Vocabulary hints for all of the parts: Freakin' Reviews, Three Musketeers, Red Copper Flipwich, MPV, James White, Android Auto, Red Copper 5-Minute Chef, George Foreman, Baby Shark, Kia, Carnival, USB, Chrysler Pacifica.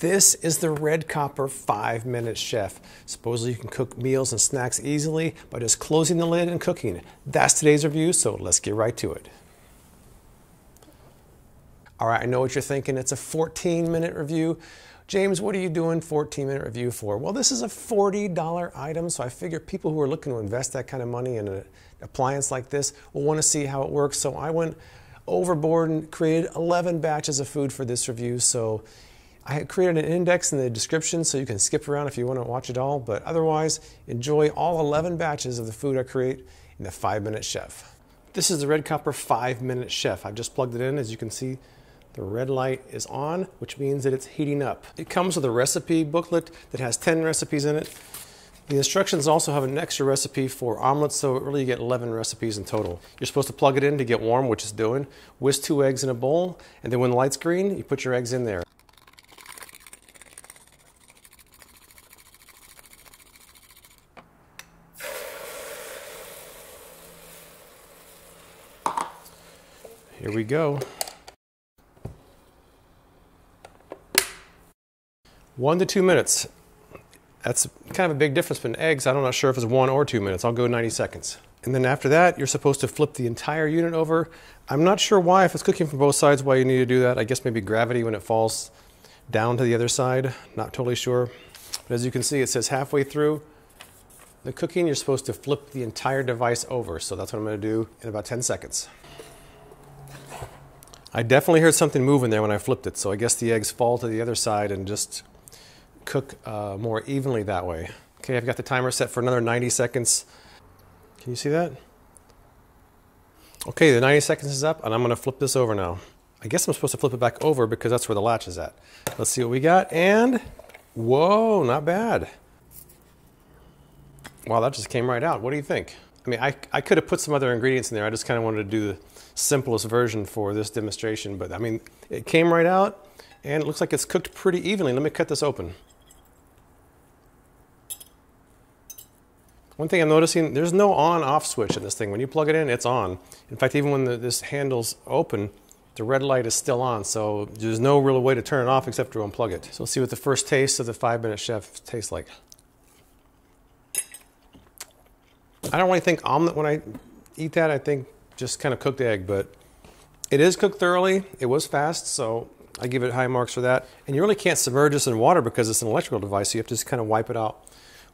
This is the Red Copper 5-Minute Chef. Supposedly you can cook meals and snacks easily by just closing the lid and cooking. That's today's review, so let's get right to it. All right, I know what you're thinking. It's a 14-minute review. James, what are you doing 14-minute review for? Well, this is a $40 item, so I figure people who are looking to invest that kind of money in an appliance like this will want to see how it works. So I went overboard and created 11 batches of food for this review. So I created an index in the description so you can skip around if you want to watch it all. But otherwise, enjoy all 11 batches of the food I create in the 5-Minute Chef. This is the Red Copper 5-Minute Chef. I've just plugged it in, as you can see. The red light is on, which means that it's heating up. It comes with a recipe booklet that has 10 recipes in it. The instructions also have an extra recipe for omelets, so really you get 11 recipes in total. You're supposed to plug it in to get warm, which it's doing. Whisk 2 eggs in a bowl, and then when the light's green, you put your eggs in there. Here we go. 1 to 2 minutes. That's kind of a big difference between eggs. I'm not sure if it's 1 or 2 minutes. I'll go 90 seconds. And then after that, you're supposed to flip the entire unit over. I'm not sure why, if it's cooking from both sides, why you need to do that. I guess maybe gravity when it falls down to the other side. Not totally sure. But as you can see, it says halfway through the cooking, you're supposed to flip the entire device over. So that's what I'm going to do in about 10 seconds. I definitely heard something move in there when I flipped it. So I guess the eggs fall to the other side and just cook more evenly that way. Okay, I've got the timer set for another 90 seconds. Can you see that? Okay, the 90 seconds is up, and I'm gonna flip this over now. I guess I'm supposed to flip it back over because that's where the latch is at. Let's see what we got, and whoa, not bad. Wow, that just came right out. What do you think? I mean, I could have put some other ingredients in there. I just kind of wanted to do the simplest version for this demonstration, but I mean, it came right out, and it looks like it's cooked pretty evenly. Let me cut this open. One thing I'm noticing, there's no on-off switch in this thing. When you plug it in, it's on. In fact, even when this handle's open, the red light is still on, so there's no real way to turn it off except to unplug it. So let's see what the first taste of the 5-Minute Chef tastes like. I don't really think omelet when I eat that. I think just kind of cooked egg, but it is cooked thoroughly. It was fast, so I give it high marks for that. And you really can't submerge this in water because it's an electrical device, so you have to just kind of wipe it out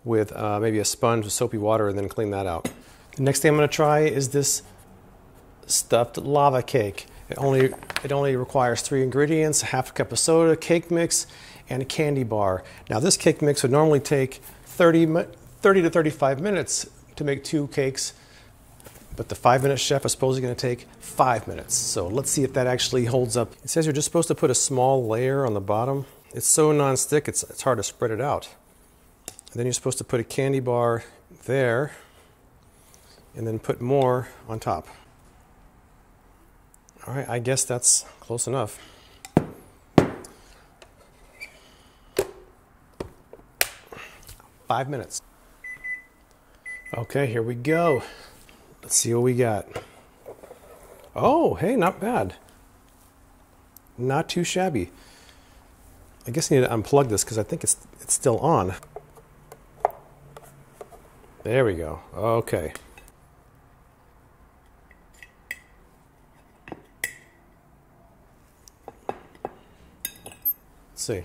with maybe a sponge with soapy water and then clean that out. The next thing I'm going to try is this stuffed lava cake. It only requires 3 ingredients, half a cup of soda, cake mix, and a candy bar. Now this cake mix would normally take 30 to 35 minutes to make 2 cakes, but the 5-Minute Chef is supposedly going to take 5 minutes. So let's see if that actually holds up. It says you're just supposed to put a small layer on the bottom. It's so non-stick, it's hard to spread it out. And then you're supposed to put a candy bar there and then put more on top. All right, I guess that's close enough. Five minutes. Okay, here we go. Let's see what we got. Oh, hey, not bad. Not too shabby. I guess I need to unplug this because I think it's still on. There we go. Okay. Let's see.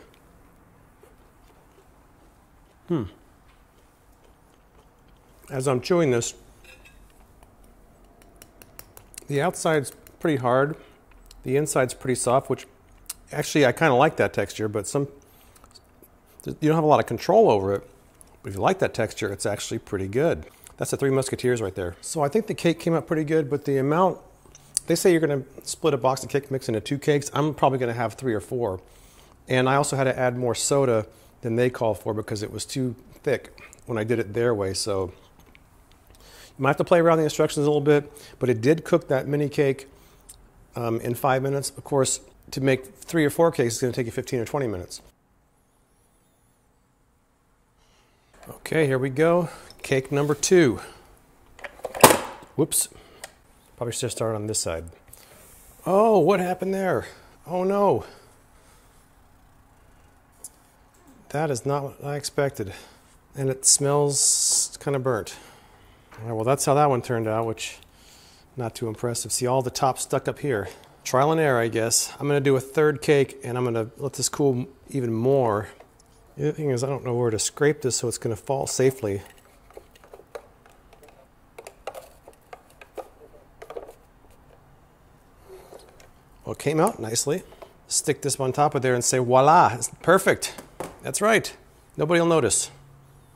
As I'm chewing this, the outside's pretty hard, the inside's pretty soft, which actually I kind of like that texture, but you don't have a lot of control over it, but if you like that texture, it's actually pretty good. That's the Three Musketeers right there. So I think the cake came out pretty good, but the amount, they say you're going to split a box of cake mix into 2 cakes. I'm probably going to have 3 or 4. And I also had to add more soda than they call for because it was too thick when I did it their way, so you might have to play around the instructions a little bit, but it did cook that mini cake in 5 minutes. Of course, to make 3 or 4 cakes, it's going to take you 15 or 20 minutes. Okay, here we go. Cake number 2. Whoops. Probably should have started on this side. Oh, what happened there? Oh no. That is not what I expected. And it smells kind of burnt. All right, well, that's how that one turned out, which not too impressive. See all the top stuck up here. Trial and error, I guess. I'm gonna do a third cake and I'm gonna let this cool even more. The other thing is I don't know where to scrape this so it's gonna fall safely. Well, it came out nicely. Stick this on top of there and say, voila, it's perfect. That's right, nobody will notice.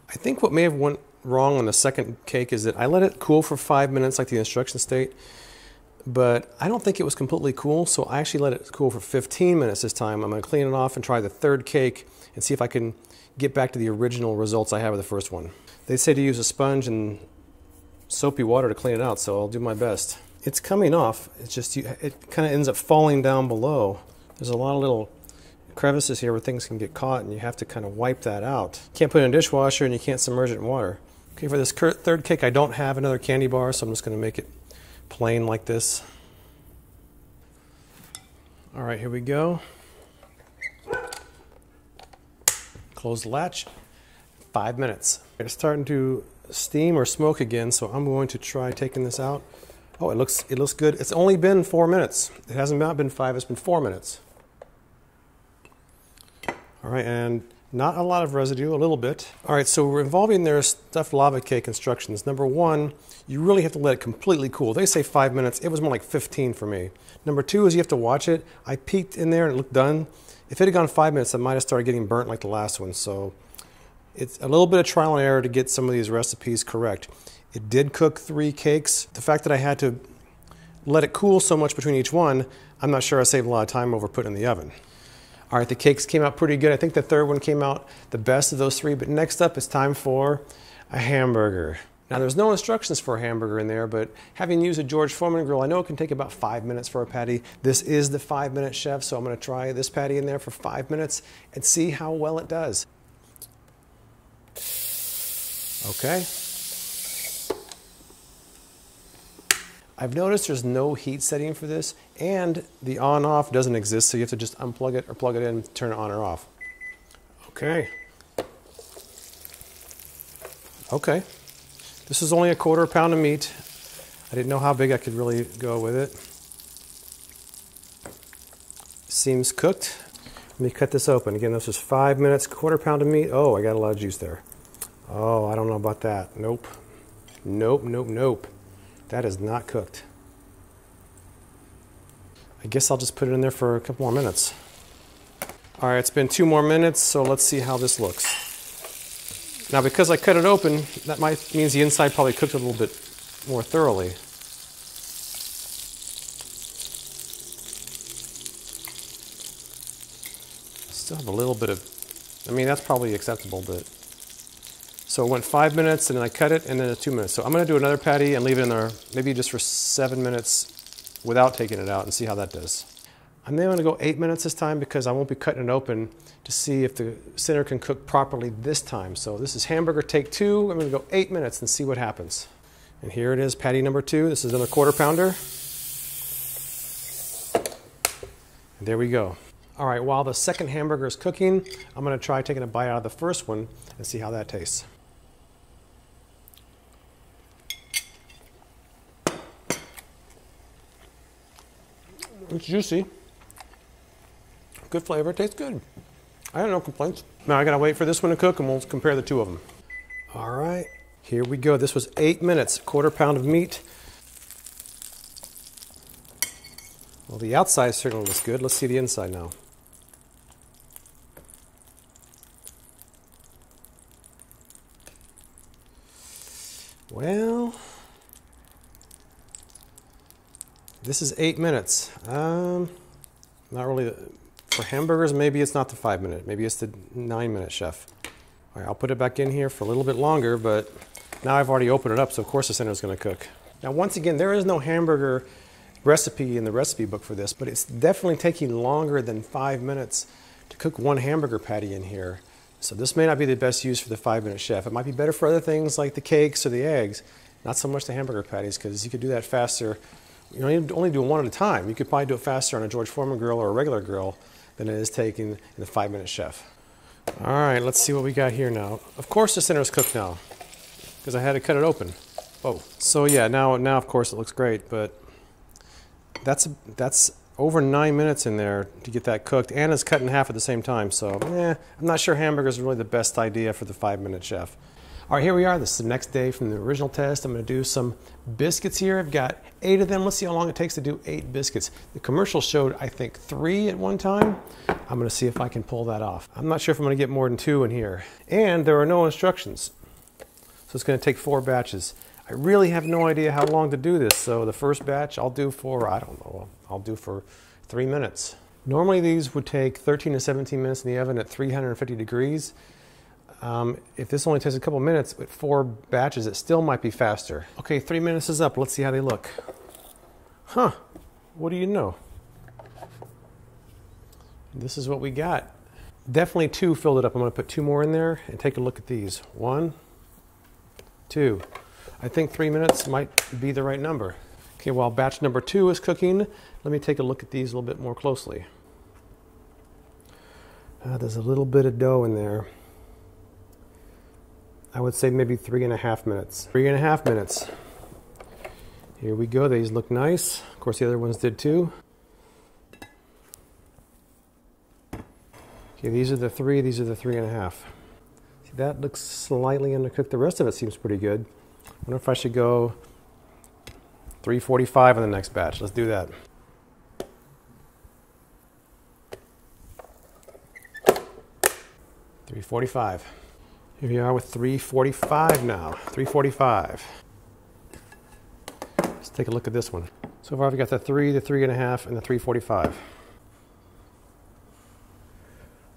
I think what may have went wrong on the second cake is that I let it cool for 5 minutes like the instructions state, but I don't think it was completely cool, so I actually let it cool for 15 minutes this time. I'm gonna clean it off and try the third cake and see if I can get back to the original results I have of the first one. They say to use a sponge and soapy water to clean it out, so I'll do my best. It's coming off, it's just, it kind of ends up falling down below. There's a lot of little crevices here where things can get caught and you have to kind of wipe that out. Can't put it in a dishwasher and you can't submerge it in water. Okay, for this third cake, I don't have another candy bar, so I'm just gonna make it plain like this. All right, here we go. Close the latch, 5 minutes. It's starting to steam or smoke again, so I'm going to try taking this out. Oh, it looks good. It's only been 4 minutes. It hasn't not been five, it's been 4 minutes. All right, and not a lot of residue, a little bit. All right, so we're involving their stuffed lava cake instructions. Number 1, you really have to let it completely cool. They say 5 minutes, it was more like 15 for me. Number 2 is you have to watch it. I peeked in there and it looked done. If it had gone 5 minutes, it might have started getting burnt like the last one. So it's a little bit of trial and error to get some of these recipes correct. It did cook 3 cakes. The fact that I had to let it cool so much between each one, I'm not sure I saved a lot of time over putting it in the oven. All right, the cakes came out pretty good. I think the third one came out the best of those 3, but next up it's time for a hamburger. Now there's no instructions for a hamburger in there, but having used a George Foreman grill, I know it can take about 5 minutes for a patty. This is the 5-minute chef, so I'm gonna try this patty in there for 5 minutes and see how well it does. Okay. I've noticed there's no heat setting for this, and the on-off doesn't exist, so you have to just unplug it or plug it in, turn it on or off. Okay. Okay. This is only a quarter-pound of meat. I didn't know how big I could really go with it. Seems cooked. Let me cut this open. Again, this is 5 minutes, quarter-pound of meat. Oh, I got a lot of juice there. Oh, I don't know about that. Nope. Nope, nope, nope. That is not cooked. I guess I'll just put it in there for a couple more minutes. All right, it's been 2 more minutes, so let's see how this looks. Now, because I cut it open, that might means the inside probably cooked a little bit more thoroughly. Still have a little bit of, I mean, that's probably acceptable, but so it went 5 minutes, and then I cut it, and then it's 2 minutes. So I'm gonna do another patty and leave it in there maybe just for 7 minutes without taking it out and see how that does. I'm then gonna go 8 minutes this time because I won't be cutting it open to see if the center can cook properly this time. So this is hamburger take 2. I'm gonna go 8 minutes and see what happens. And here it is, patty number 2. This is another quarter pounder. And there we go. All right, while the second hamburger is cooking, I'm gonna try taking a bite out of the first one and see how that tastes. It's juicy, good flavor, tastes good. I have no complaints. Now I gotta wait for this one to cook and we'll compare the 2 of them. All right, here we go. This was 8 minutes, quarter pound of meat. Well, the outside certainly looks good. Let's see the inside now. Well, this is 8 minutes. Not really, for hamburgers, maybe it's not the 5-minute, maybe it's the 9-minute chef. All right, I'll put it back in here for a little bit longer, but now I've already opened it up, so of course the center is gonna cook. Now, once again, there is no hamburger recipe in the recipe book for this, but it's definitely taking longer than 5 minutes to cook one hamburger patty in here. So this may not be the best use for the 5-minute chef. It might be better for other things like the cakes or the eggs, not so much the hamburger patties, because you could do that faster. You don't need to only do one at a time. You could probably do it faster on a George Foreman grill or a regular grill than it is taking in the 5-minute chef. All right, let's see what we got here now. Of course the center is cooked now, because I had to cut it open. Oh, so yeah, now of course it looks great, but that's over 9 minutes in there to get that cooked, and it's cut in half at the same time, so I'm not sure hamburgers are really the best idea for the 5-minute chef. All right, here we are. This is the next day from the original test. I'm going to do some biscuits here. I've got 8 of them. Let's see how long it takes to do 8 biscuits. The commercial showed, I think, 3 at one time. I'm going to see if I can pull that off. I'm not sure if I'm going to get more than 2 in here. And there are no instructions, so it's going to take 4 batches. I really have no idea how long to do this, so the first batch I'll do for, I don't know, I'll do for 3 minutes. Normally these would take 13 to 17 minutes in the oven at 350 degrees. If this only takes a couple minutes with 4 batches, it still might be faster. Okay, 3 minutes is up. Let's see how they look. Huh, what do you know? This is what we got. Definitely 2 filled it up. I'm going to put 2 more in there and take a look at these. 1, 2. I think 3 minutes might be the right number. Okay, while batch number 2 is cooking, let me take a look at these a little bit more closely. There's a little bit of dough in there. I would say maybe 3.5 minutes. 3.5 minutes. Here we go. These look nice. Of course, the other ones did too. Okay, these are the 3. These are the 3.5. See, that looks slightly undercooked. The rest of it seems pretty good. I wonder if I should go 345 on the next batch. Let's do that. $3.45. Here we are with 345 now. 345. Let's take a look at this one. So far we've got the 3, the 3.5, and the 345.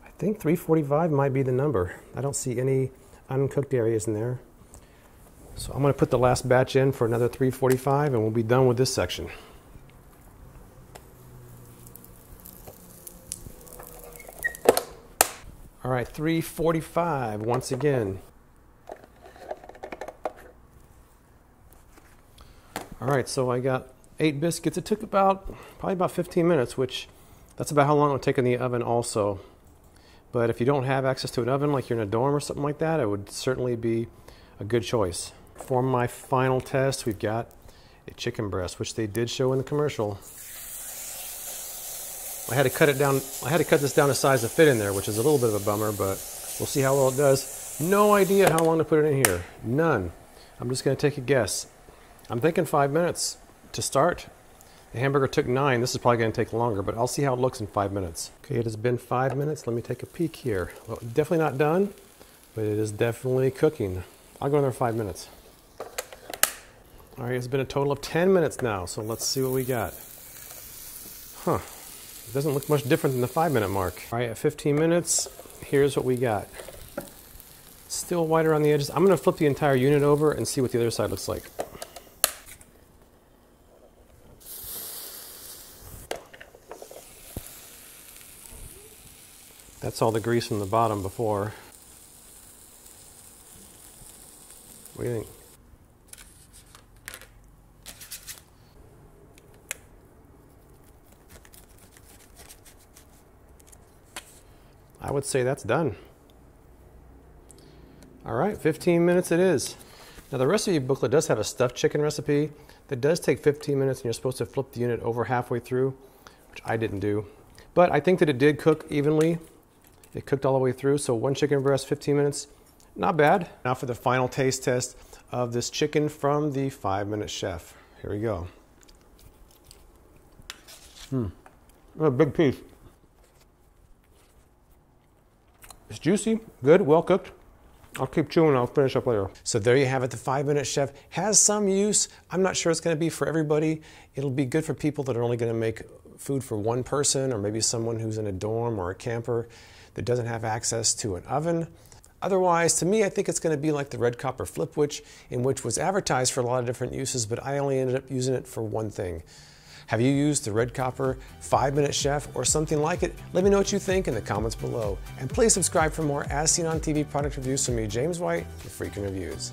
I think 345 might be the number. I don't see any uncooked areas in there. So I'm going to put the last batch in for another 345 and we'll be done with this section. All right, 345 once again. All right, so I got 8 biscuits. It took probably about 15 minutes, which that's about how long it would take in the oven also. But if you don't have access to an oven, like you're in a dorm or something like that, it would certainly be a good choice. For my final test, we've got a chicken breast, which they did show in the commercial. I had to cut this down to size to fit in there, which is a little bit of a bummer, but we'll see how well it does. No idea how long to put it in here. None. I'm just going to take a guess. I'm thinking 5 minutes to start. The hamburger took 9. This is probably going to take longer, but I'll see how it looks in 5 minutes. Okay, it has been 5 minutes. Let me take a peek here. Well, definitely not done, but it is definitely cooking. I'll go another 5 minutes. All right, it's been a total of 10 minutes now, so let's see what we got. Huh. It doesn't look much different than the 5-minute mark. All right, at 15 minutes, here's what we got. Still white around the edges. I'm gonna flip the entire unit over and see what the other side looks like. That's all the grease from the bottom before. What do you think? I would say that's done. All right, 15 minutes it is. Now the recipe booklet does have a stuffed chicken recipe that does take 15 minutes and you're supposed to flip the unit over halfway through, which I didn't do. But I think that it did cook evenly. It cooked all the way through, so 1 chicken breast, 15 minutes, not bad. Now for the final taste test of this chicken from the 5-Minute Chef. Here we go. A big piece. It's juicy, good, well cooked. I'll keep chewing, I'll finish up later. So there you have it, the 5-Minute Chef has some use. I'm not sure it's gonna be for everybody. It'll be good for people that are only gonna make food for one person, or maybe someone who's in a dorm or a camper that doesn't have access to an oven. Otherwise, to me, I think it's gonna be like the Red Copper Flipwich, in which was advertised for a lot of different uses, but I only ended up using it for one thing. Have you used the Red Copper 5-Minute Chef or something like it? Let me know what you think in the comments below. And please subscribe for more As Seen on TV product reviews from me, James White, with Freakin' Reviews.